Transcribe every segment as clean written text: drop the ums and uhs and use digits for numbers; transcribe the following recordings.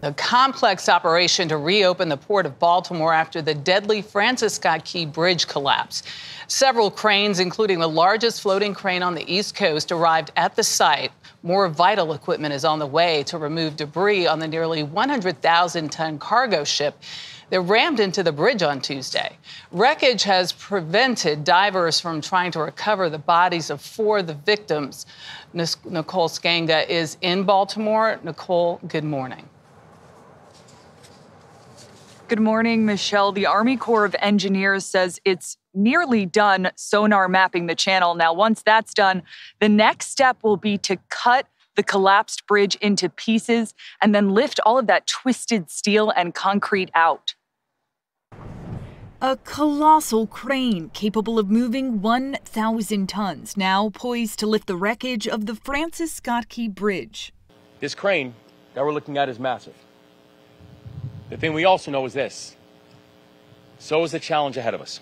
The complex operation to reopen the port of Baltimore after the deadly Francis Scott Key Bridge collapse. Several cranes, including the largest floating crane on the East Coast, arrived at the site. More vital equipment is on the way to remove debris on the nearly 100,000-ton cargo ship that rammed into the bridge on Tuesday. Wreckage has prevented divers from trying to recover the bodies of four of the victims. Nicole Skanga is in Baltimore. Nicole, good morning. Good morning, Michelle. The Army Corps of Engineers says it's nearly done sonar mapping the channel. Now, once that's done, the next step will be to cut the collapsed bridge into pieces and then lift all of that twisted steel and concrete out. A colossal crane capable of moving 1,000 tons, now poised to lift the wreckage of the Francis Scott Key Bridge. This crane that we're looking at is massive. The thing we also know is this. So is the challenge ahead of us.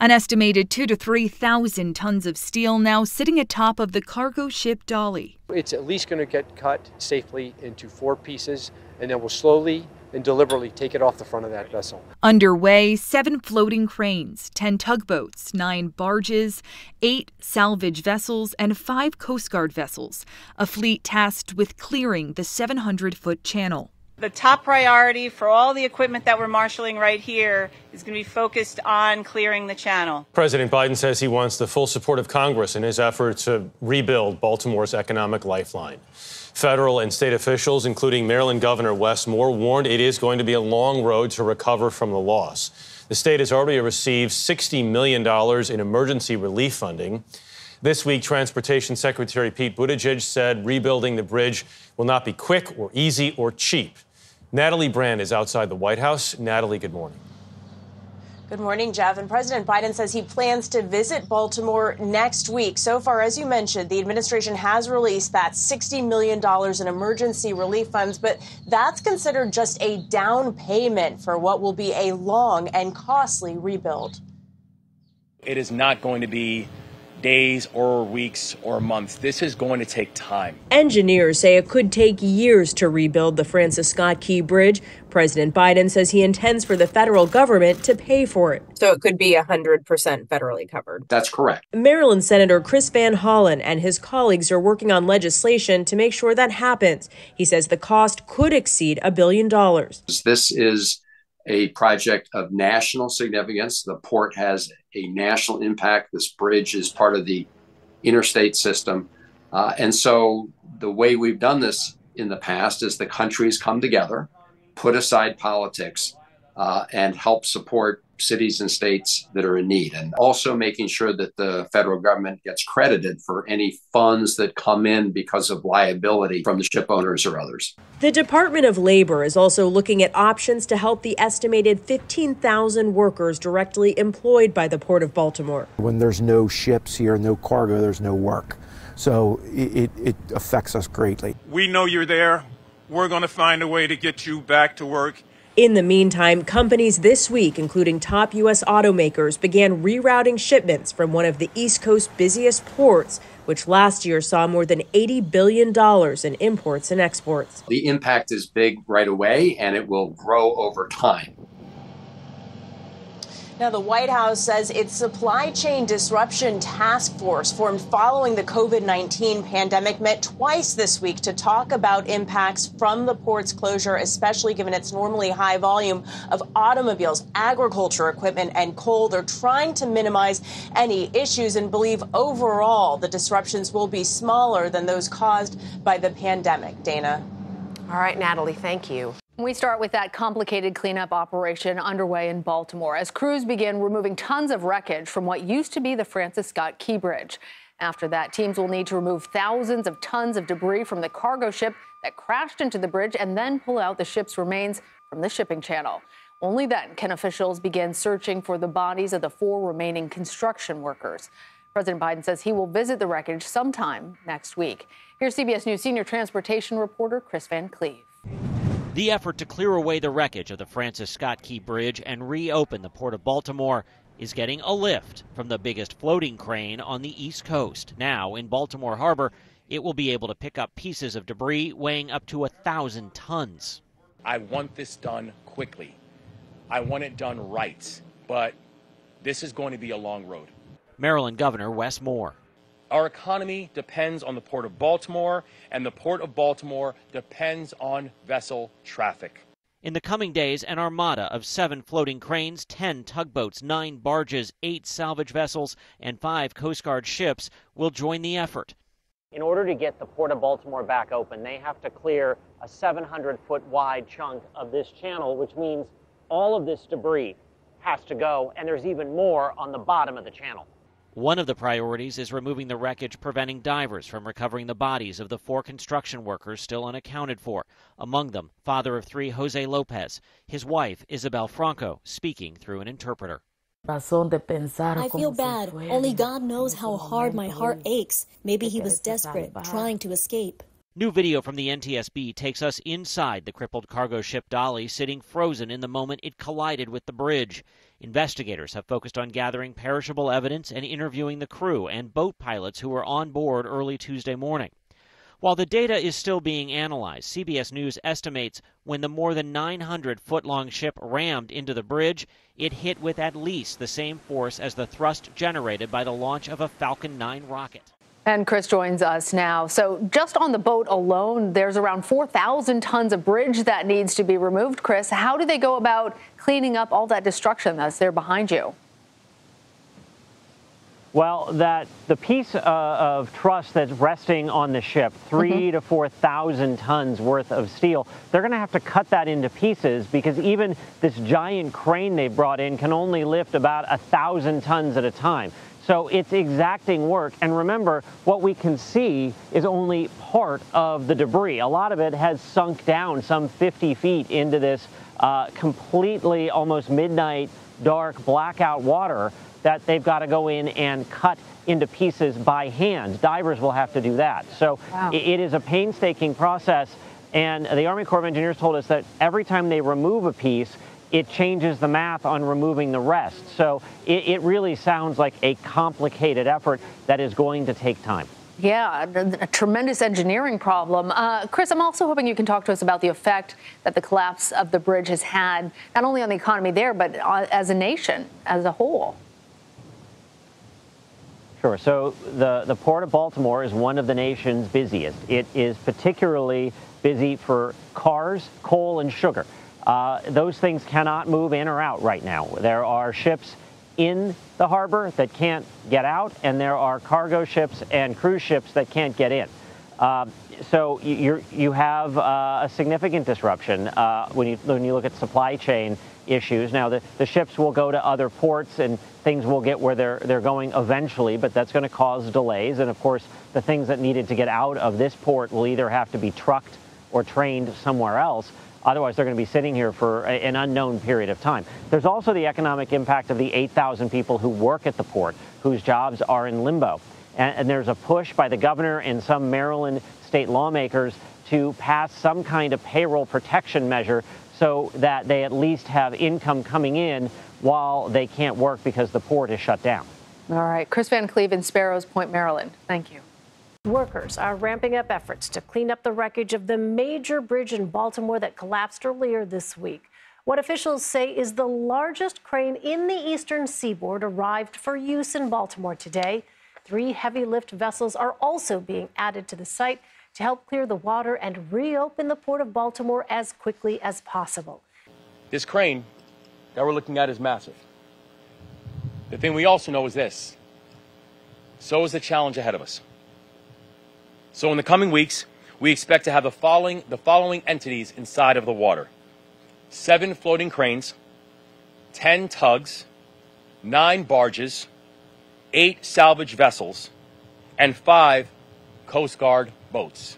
An estimated 2,000 to 3,000 tons of steel now sitting atop of the cargo ship Dali. It's at least going to get cut safely into four pieces, and then we'll slowly and deliberately take it off the front of that vessel. Underway, 7 floating cranes, 10 tugboats, 9 barges, 8 salvage vessels, and 5 Coast Guard vessels, a fleet tasked with clearing the 700-foot channel. The top priority for all the equipment that we're marshaling right here is going to be focused on clearing the channel. President Biden says he wants the full support of Congress in his effort to rebuild Baltimore's economic lifeline. Federal and state officials, including Maryland Governor Wes Moore, warned it is going to be a long road to recover from the loss. The state has already received $60 million in emergency relief funding. This week, Transportation Secretary Pete Buttigieg said rebuilding the bridge will not be quick or easy or cheap. Natalie Brand is outside the White House. Natalie, good morning. Good morning, Jeff. And President Biden says he plans to visit Baltimore next week. So far, as you mentioned, the administration has released that $60 million in emergency relief funds, but that's considered just a down payment for what will be a long and costly rebuild. It is not going to be days or weeks or months. This is going to take time. Engineers say it could take years to rebuild the Francis Scott Key Bridge. President Biden says he intends for the federal government to pay for it. So it could be 100% federally covered. That's correct. Maryland Senator Chris Van Cleve and his colleagues are working on legislation to make sure that happens. He says the cost could exceed $1 billion. This is a project of national significance. The port has a national impact. This bridge is part of the interstate system. And so the way we've done this in the past is the countries come together, put aside politics, and help support cities and states that are in need. And also making sure that the federal government gets credited for any funds that come in because of liability from the ship owners or others. The Department of Labor is also looking at options to help the estimated 15,000 workers directly employed by the Port of Baltimore. When there's no ships here, no cargo, there's no work. So it affects us greatly. We know you're there. We're going to find a way to get you back to work. In the meantime, companies this week, including top U.S. automakers, began rerouting shipments from one of the East Coast's busiest ports, which last year saw more than $80 billion in imports and exports. The impact is big right away, and it will grow over time. Now, the White House says its Supply Chain Disruption Task Force, formed following the COVID-19 pandemic, met twice this week to talk about impacts from the port's closure, especially given its normally high volume of automobiles, agriculture equipment, and coal. They're trying to minimize any issues and believe overall the disruptions will be smaller than those caused by the pandemic. Dana. All right, Natalie, thank you. We start with that complicated cleanup operation underway in Baltimore as crews begin removing tons of wreckage from what used to be the Francis Scott Key Bridge. After that, teams will need to remove thousands of tons of debris from the cargo ship that crashed into the bridge and then pull out the ship's remains from the shipping channel. Only then can officials begin searching for the bodies of the 4 remaining construction workers. President Biden says he will visit the wreckage sometime next week. Here's CBS News senior transportation reporter Chris Van Cleve. The effort to clear away the wreckage of the Francis Scott Key Bridge and reopen the Port of Baltimore is getting a lift from the biggest floating crane on the East Coast. Now in Baltimore Harbor, it will be able to pick up pieces of debris weighing up to 1,000 tons. I want this done quickly. I want it done right, but this is going to be a long road. Maryland Governor Wes Moore. Our economy depends on the Port of Baltimore, and the Port of Baltimore depends on vessel traffic. In the coming days, an armada of 7 floating cranes, 10 tugboats, 9 barges, 8 salvage vessels, and 5 Coast Guard ships will join the effort. In order to get the Port of Baltimore back open, they have to clear a 700-foot wide chunk of this channel, which means all of this debris has to go, and there's even more on the bottom of the channel. One of the priorities is removing the wreckage, preventing divers from recovering the bodies of the 4 construction workers still unaccounted for. Among them, father of 3 Jose Lopez, his wife Isabel Franco, speaking through an interpreter. I feel bad. Only God knows how hard my heart aches. Maybe he was desperate, trying to escape. New video from the NTSB takes us inside the crippled cargo ship Dali, sitting frozen in the moment it collided with the bridge. Investigators have focused on gathering perishable evidence and interviewing the crew and boat pilots who were on board early Tuesday morning. While the data is still being analyzed, CBS News estimates when the more than 900-foot-long ship rammed into the bridge, it hit with at least the same force as the thrust generated by the launch of a Falcon 9 rocket. And Chris joins us now. So just on the boat alone, there's around 4,000 tons of bridge that needs to be removed. Chris, how do they go about cleaning up all that destruction that's there behind you? Well, the piece of truss that's resting on the ship, 3,000 to 4,000 tons worth of steel, they're going to have to cut that into pieces, because even this giant crane they brought in can only lift about 1,000 tons at a time. So it's exacting work. And remember, what we can see is only part of the debris. A lot of it has sunk down some 50 feet into this completely almost midnight dark blackout water that they've got to go in and cut into pieces by hand. Divers will have to do that. So it is a painstaking process. And the Army Corps of Engineers told us that every time they remove a piece, it changes the math on removing the rest. So it really sounds like a complicated effort that is going to take time. Yeah, a tremendous engineering problem. Chris, I'm also hoping you can talk to us about the effect that the collapse of the bridge has had, not only on the economy there, but as a nation, as a whole. Sure. So the Port of Baltimore is one of the nation's busiest. It is particularly busy for cars, coal, and sugar. Those things cannot move in or out right now. There are ships in the harbor that can't get out, and there are cargo ships and cruise ships that can't get in. So you have a significant disruption when you look at supply chain issues. Now, the ships will go to other ports and things will get where they're going eventually, but that's going to cause delays. And, of course, the things that needed to get out of this port will either have to be trucked or trained somewhere else. Otherwise, they're going to be sitting here for an unknown period of time. There's also the economic impact of the 8,000 people who work at the port, whose jobs are in limbo. And there's a push by the governor and some Maryland state lawmakers to pass some kind of payroll protection measure so that they at least have income coming in while they can't work because the port is shut down. All right. Chris Van Cleve in Sparrows Point, Maryland. Thank you. Workers are ramping up efforts to clean up the wreckage of the major bridge in Baltimore that collapsed earlier this week. What officials say is the largest crane in the Eastern Seaboard arrived for use in Baltimore today. 3 heavy lift vessels are also being added to the site to help clear the water and reopen the Port of Baltimore as quickly as possible. This crane that we're looking at is massive. The thing we also know is this: so is the challenge ahead of us. So in the coming weeks, we expect to have the following entities inside of the water: 7 floating cranes, 10 tugs, 9 barges, 8 salvage vessels, and 5 Coast Guard boats.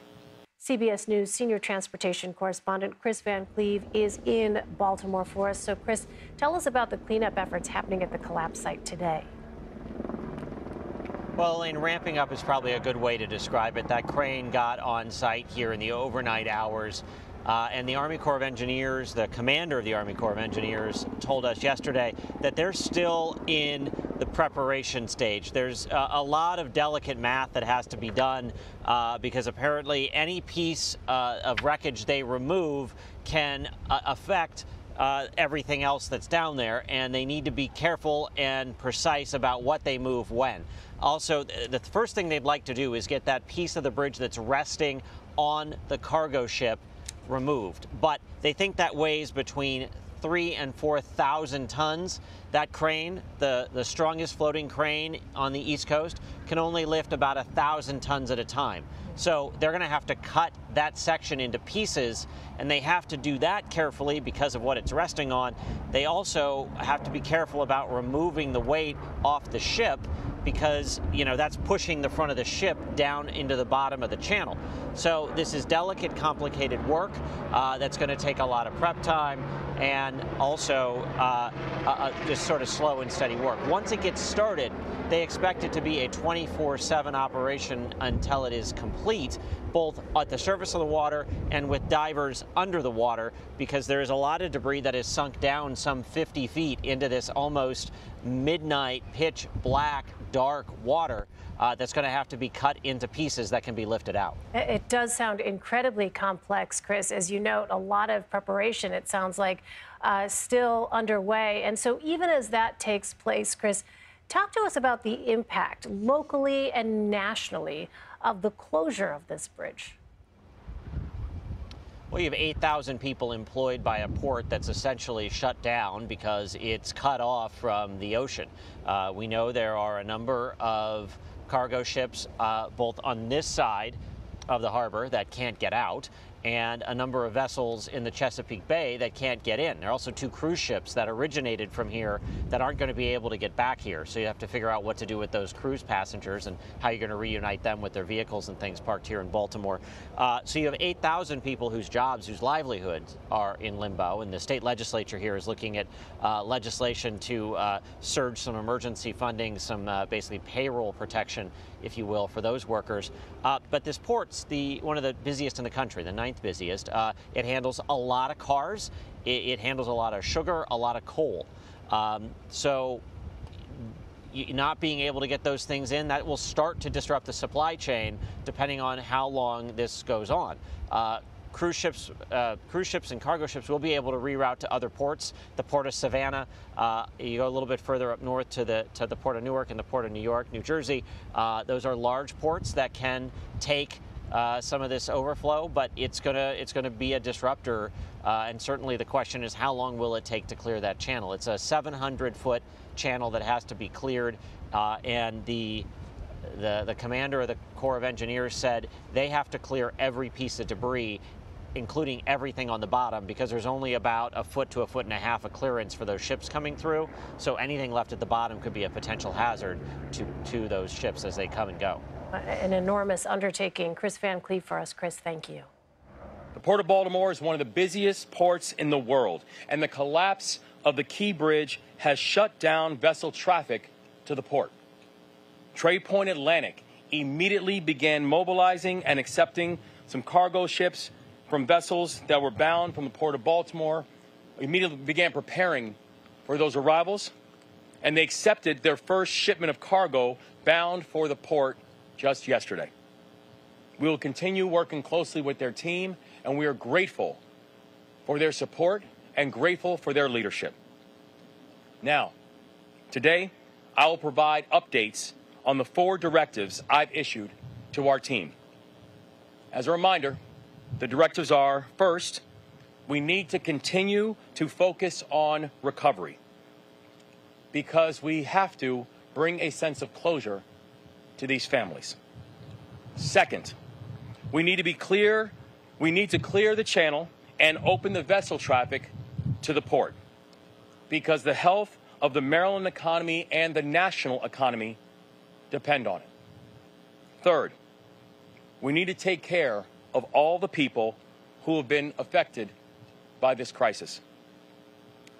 CBS News senior transportation correspondent Chris Van Cleve is in Baltimore for us. So, Chris, tell us about the cleanup efforts happening at the collapse site today. Well, Elaine, ramping up is probably a good way to describe it. That crane got on site here in the overnight hours. And the Army Corps of Engineers, the commander of the Army Corps of Engineers, told us yesterday that they're still in the preparation stage. There's a lot of delicate math that has to be done because apparently any piece of wreckage they remove can affect everything else that's down there, and they need to be careful and precise about what they move when. Also, the first thing they'd like to do is get that piece of the bridge that's resting on the cargo ship removed, but they think that weighs between 3,000 and 4,000 tons. That crane, the strongest floating crane on the East Coast, can only lift about 1,000 tons at a time. So they're going to have to cut that section into pieces, and they have to do that carefully because of what it's resting on. They also have to be careful about removing the weight off the ship, because, you know, that's pushing the front of the ship down into the bottom of the channel. So this is delicate, complicated work that's going to take a lot of prep time and also just sort of slow and steady work. Once it gets started, they expect it to be a 24/7 operation until it is complete, both at the surface of the water and with divers under the water, because there is a lot of debris that is sunk down some 50 feet into this almost midnight, pitch black, dark water that's going to have to be cut into pieces that can be lifted out. It does sound incredibly complex, Chris. As you note, a lot of preparation, it sounds like, still underway. And so even as that takes place, Chris, talk to us about the impact locally and nationally of the closure of this bridge. Well, you have 8,000 people employed by a port that's essentially shut down because it's cut off from the ocean. We know there are a number of cargo ships both on this side of the harbor that can't get out, and a number of vessels in the Chesapeake Bay that can't get in. There are also two cruise ships that originated from here that aren't going to be able to get back here. So you have to figure out what to do with those cruise passengers and how you're going to reunite them with their vehicles and things parked here in Baltimore. So you have 8,000 people whose jobs, whose livelihoods are in limbo. And the state legislature here is looking at legislation to surge some emergency funding, some basically payroll protection, if you will, for those workers. But this port's one of the busiest in the country, the ninth busiest. It handles a lot of cars. It handles a lot of sugar, a lot of coal. So not being able to get those things in, that will start to disrupt the supply chain depending on how long this goes on. Cruise ships and cargo ships will be able to reroute to other ports. The Port of Savannah, you go a little bit further up north to the Port of Newark and the Port of New York, New Jersey. Those are large ports that can take some of this overflow, but it's gonna be a disruptor, and certainly the question is how long will it take to clear that channel. It's a 700-foot channel that has to be cleared, and the commander of the Corps of Engineers said they have to clear every piece of debris, including everything on the bottom, because there's only about 1 foot to 1.5 feet of clearance for those ships coming through. So anything left at the bottom could be a potential hazard to those ships as they come and go. An enormous undertaking. Chris Van Cleve for us. Chris, thank you. The Port of Baltimore is one of the busiest ports in the world, and the collapse of the Key Bridge has shut down vessel traffic to the port. Trade Point Atlantic immediately began mobilizing and accepting some cargo ships from vessels that were bound from the Port of Baltimore. Immediately began preparing for those arrivals, and they accepted their first shipment of cargo bound for the port just yesterday. We will continue working closely with their team, and we are grateful for their support and grateful for their leadership. Now, today, I will provide updates on the 4 directives I've issued to our team. As a reminder, the directives are, first, we need to continue to focus on recovery because we have to bring a sense of closure to these families. Second, we need to be clear. We need to clear the channel and open the vessel traffic to the port because the health of the Maryland economy and the national economy depend on it. Third, we need to take care of all the people who have been affected by this crisis.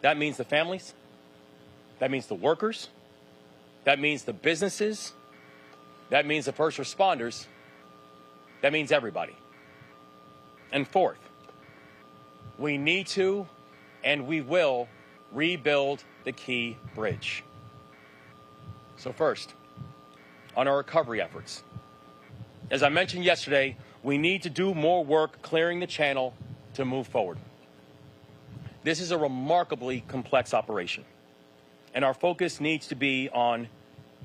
That means the families. That means the workers. That means the businesses. That means the first responders. That means everybody. And fourth, we need to and we will rebuild the Key Bridge. So first, on our recovery efforts. As I mentioned yesterday, we need to do more work clearing the channel to move forward. This is a remarkably complex operation, and our focus needs to be on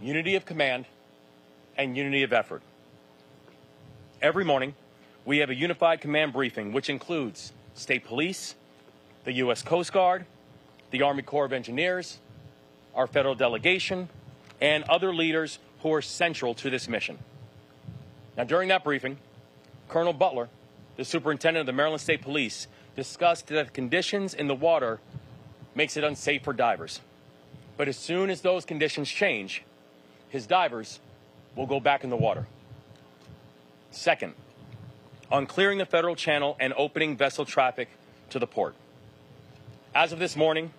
unity of command and unity of effort. Every morning, we have a unified command briefing, which includes State Police, the U.S. Coast Guard, the Army Corps of Engineers, our federal delegation, and other leaders who are central to this mission. Now, during that briefing, Colonel Butler, the superintendent of the Maryland State Police, discussed that conditions in the water makes it unsafe for divers. But as soon as those conditions change, his divers will go back in the water. Second, on clearing the federal channel and opening vessel traffic to the port. As of this morning,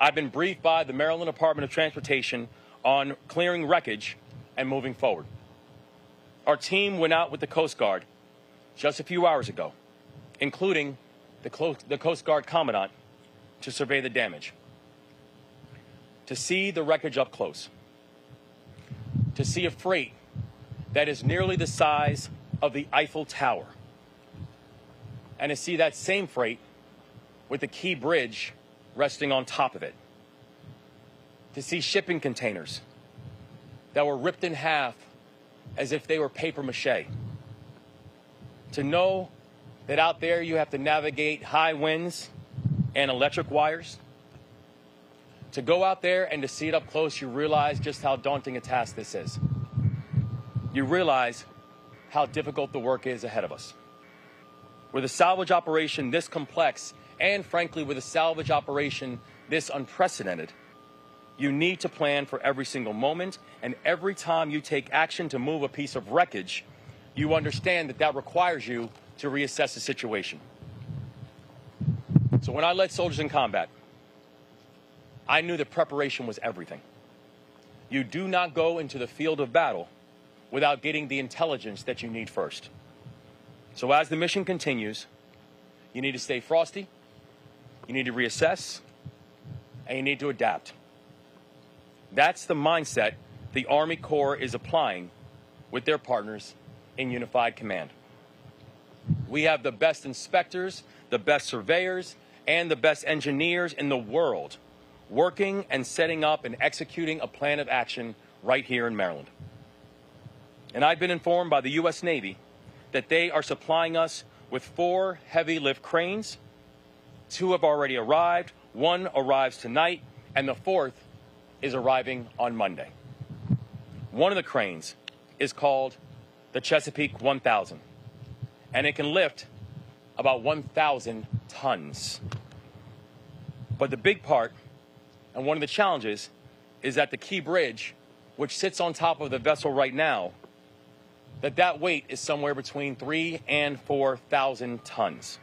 I've been briefed by the Maryland Department of Transportation on clearing wreckage and moving forward. Our team went out with the Coast Guard just a few hours ago, including the Coast Guard Commandant, to survey the damage, to see the wreckage up close, to see a freight that is nearly the size of the Eiffel Tower, and to see that same freight with the Key Bridge resting on top of it, to see shipping containers that were ripped in half as if they were paper mache, to know that out there you have to navigate high winds and electric wires. To go out there and to see it up close, you realize just how daunting a task this is. You realize how difficult the work is ahead of us. With a salvage operation this complex, and frankly, with a salvage operation this unprecedented, you need to plan for every single moment, and every time you take action to move a piece of wreckage, you understand that that requires you to reassess the situation. So when I led soldiers in combat, I knew that preparation was everything. You do not go into the field of battle without getting the intelligence that you need first. So as the mission continues, you need to stay frosty, you need to reassess, and you need to adapt. That's the mindset the Army Corps is applying with their partners in Unified Command. We have the best inspectors, the best surveyors, and the best engineers in the world working and setting up and executing a plan of action right here in Maryland. And I've been informed by the U.S. Navy that they are supplying us with 4 heavy lift cranes. 2 have already arrived, 1 arrives tonight, and the 4th is arriving on Monday. One of the cranes is called the Chesapeake 1000, and it can lift about 1,000 tons. But the big part, and one of the challenges, is that the Key Bridge, which sits on top of the vessel right now, that weight is somewhere between 3,000 and 4,000 tons.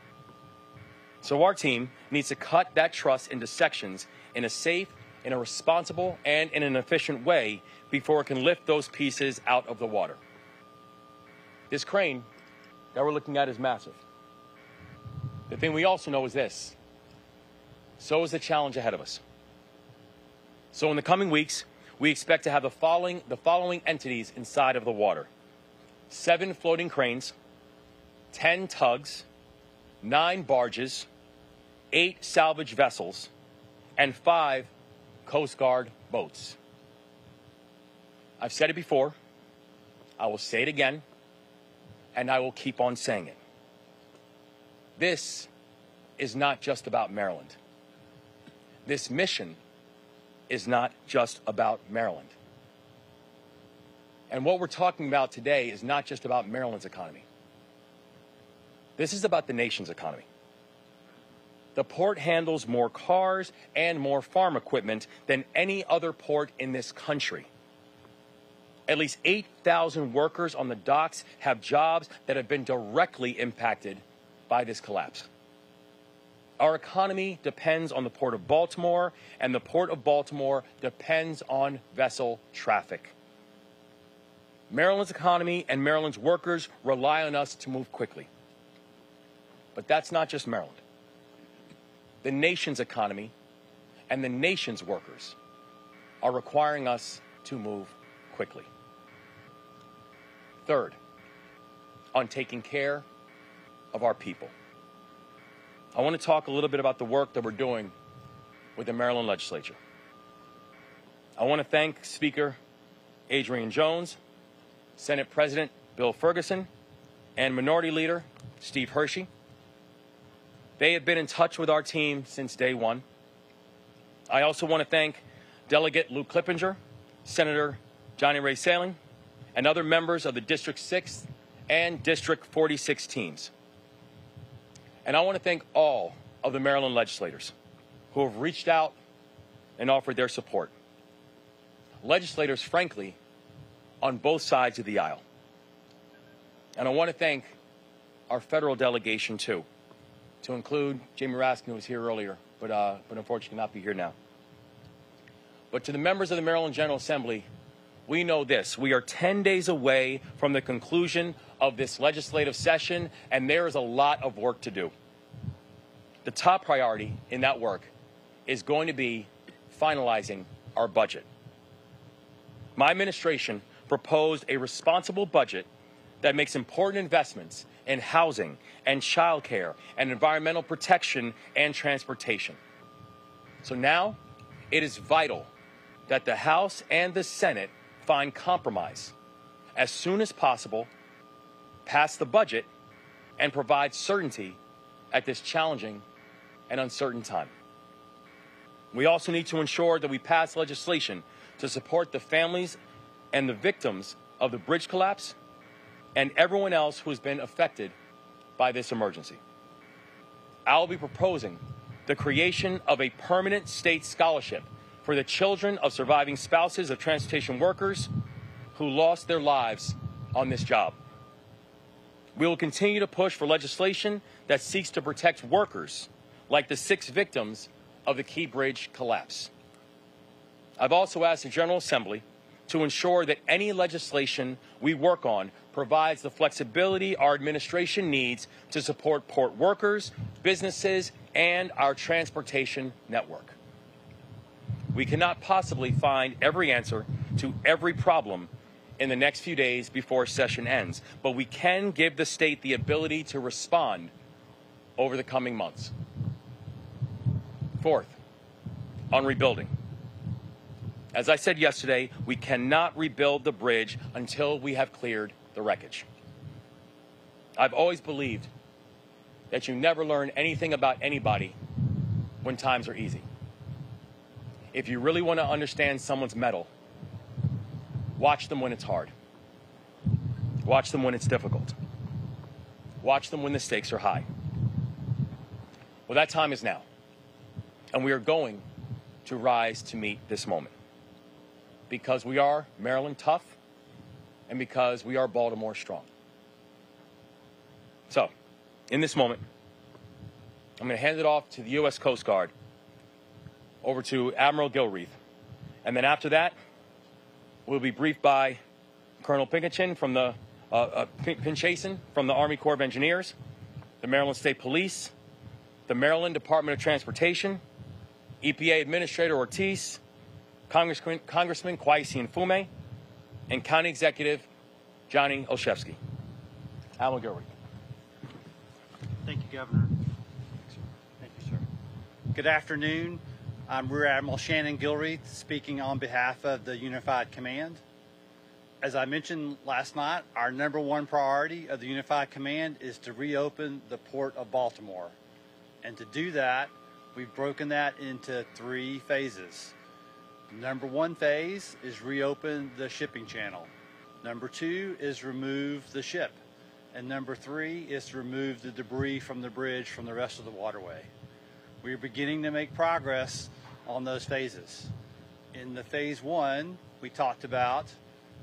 So our team needs to cut that truss into sections in a safe, in a responsible, and in an efficient way before it can lift those pieces out of the water. This crane that we're looking at is massive. The thing we also know is this: so is the challenge ahead of us. So in the coming weeks, we expect to have the following entities inside of the water: 7 floating cranes, 10 tugs, 9 barges, 8 salvage vessels, and 5 Coast Guard boats. I've said it before, I will say it again, and I will keep on saying it. This is not just about Maryland. This mission is not just about Maryland. And what we're talking about today is not just about Maryland's economy. This is about the nation's economy. The port handles more cars and more farm equipment than any other port in this country. At least 8,000 workers on the docks have jobs that have been directly impacted by this collapse. Our economy depends on the Port of Baltimore, and the Port of Baltimore depends on vessel traffic. Maryland's economy and Maryland's workers rely on us to move quickly. But that's not just Maryland. The nation's economy and the nation's workers are requiring us to move quickly. Third, on taking care of our people. I want to talk a little bit about the work that we're doing with the Maryland legislature. I want to thank Speaker Adrian Jones, Senate President Bill Ferguson, and Minority Leader Steve Hershey. They have been in touch with our team since day one. I also want to thank Delegate Luke Clippinger, Senator Johnny Ray Saling, and other members of the District 6 and District 46 teams. And I want to thank all of the Maryland legislators who have reached out and offered their support. Legislators, frankly, on both sides of the aisle. And I want to thank our federal delegation, too, to include Jamie Raskin, who was here earlier, but unfortunately cannot be here now. But to the members of the Maryland General Assembly, we know this. We are 10 days away from the conclusion of this legislative session, and there is a lot of work to do. The top priority in that work is going to be finalizing our budget. My administration proposed a responsible budget that makes important investments in housing and child care and environmental protection and transportation. So now it is vital that the House and the Senate find compromise as soon as possible, pass the budget, and provide certainty at this challenging and uncertain time. We also need to ensure that we pass legislation to support the families and the victims of the bridge collapse and everyone else who has been affected by this emergency. I'll be proposing the creation of a permanent state scholarship for the children of surviving spouses of transportation workers who lost their lives on this job. We will continue to push for legislation that seeks to protect workers like the 6 victims of the Key Bridge collapse. I've also asked the General Assembly to ensure that any legislation we work on provides the flexibility our administration needs to support port workers, businesses, and our transportation network. We cannot possibly find every answer to every problem in the next few days before session ends, but we can give the state the ability to respond over the coming months. Fourth, on rebuilding. As I said yesterday, we cannot rebuild the bridge until we have cleared the wreckage. I've always believed that you never learn anything about anybody when times are easy. If you really want to understand someone's mettle, watch them when it's hard. Watch them when it's difficult. Watch them when the stakes are high. Well, that time is now, and we are going to rise to meet this moment. Because we are Maryland tough, and because we are Baltimore strong. So, in this moment, I'm going to hand it off to the U.S. Coast Guard, over to Admiral Gilreath. And then after that, we'll be briefed by Colonel Pinchasen from the Army Corps of Engineers, the Maryland State Police, the Maryland Department of Transportation, EPA Administrator Ortiz, Congressman Kwasi Nfume, and County Executive Johnny Olszewski. Admiral Gilreath. Thank you, Governor. Thank you, sir. Good afternoon. I'm Rear Admiral Shannon Gilreath, speaking on behalf of the Unified Command. As I mentioned last night, our number one priority of the Unified Command is to reopen the Port of Baltimore. And to do that, we've broken that into 3 phases. Number 1 phase is reopen the shipping channel. Number 2 is remove the ship. And number 3 is to remove the debris from the bridge from the rest of the waterway. We are beginning to make progress on those phases. In the phase 1, we talked about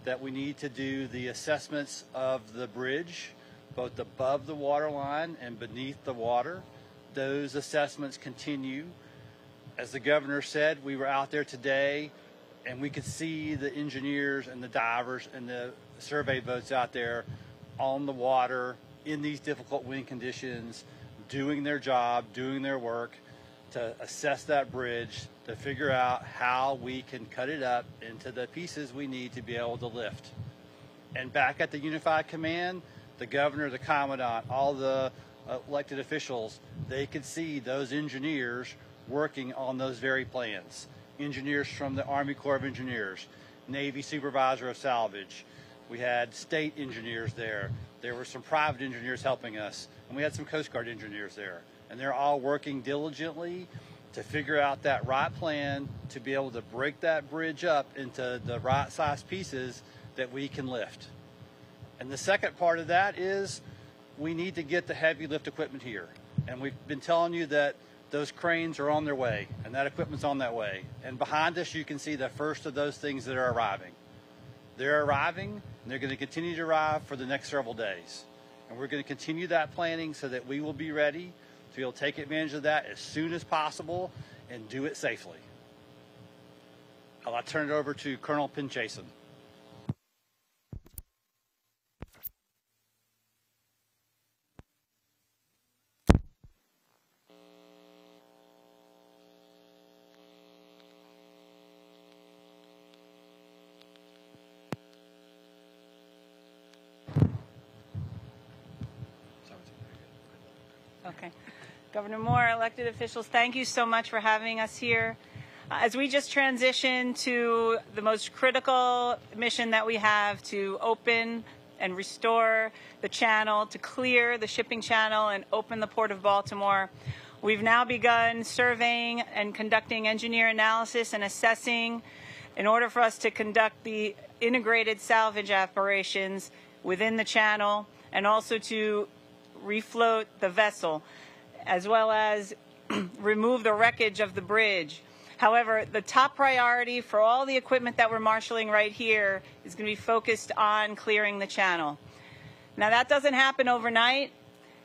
that we need to do the assessments of the bridge, both above the waterline and beneath the water. Those assessments continue. As the governor said, we were out there today and we could see the engineers and the divers and the survey boats out there on the water in these difficult wind conditions, doing their job, doing their work to assess that bridge, to figure out how we can cut it up into the pieces we need to be able to lift. And back at the Unified Command, the governor, the commandant, all the elected officials, they could see those engineers working on those very plans. Engineers from the Army Corps of Engineers, Navy Supervisor of Salvage. We had state engineers there. There were some private engineers helping us, and we had some Coast Guard engineers there. And they're all working diligently to figure out that right plan to be able to break that bridge up into the right size pieces that we can lift. And the second part of that is we need to get the heavy lift equipment here. And we've been telling you that those cranes are on their way and that equipment's on that way. And behind us, you can see the first of those things that are arriving. They're arriving, and they're going to continue to arrive for the next several days. And we're going to continue that planning so that we will be ready to be able to take advantage of that as soon as possible and do it safely. I'll turn it over to Colonel Pinchasen. Governor Moore, elected officials, thank you so much for having us here. As we just transition to the most critical mission that we have to open and restore the channel, to clear the shipping channel and open the Port of Baltimore, we've now begun surveying and conducting engineer analysis and assessing in order for us to conduct the integrated salvage operations within the channel and also to refloat the vessel, as well as remove the wreckage of the bridge. However, the top priority for all the equipment that we're marshaling right here is going to be focused on clearing the channel. Now, that doesn't happen overnight,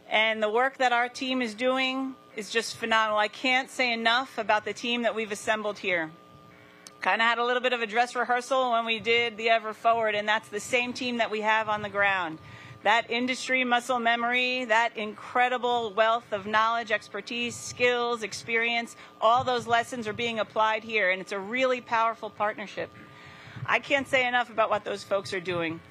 and the work that our team is doing is just phenomenal. I can't say enough about the team that we've assembled here. Kind of had a little bit of a dress rehearsal when we did the Ever Forward, and that's the same team that we have on the ground. That industry muscle memory, that incredible wealth of knowledge, expertise, skills, experience, all those lessons are being applied here, and it's a really powerful partnership. I can't say enough about what those folks are doing.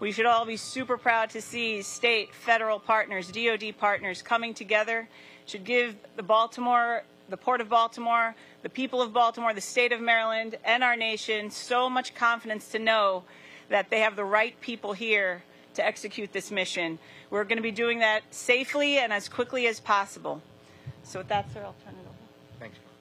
We should all be super proud to see state, federal partners, DOD partners coming together. It should give the Port of Baltimore, the people of Baltimore, the state of Maryland, and our nation so much confidence to know that they have the right people here to execute this mission. We're going to be doing that safely and as quickly as possible. So with that, sir, I'll turn it over. Thanks.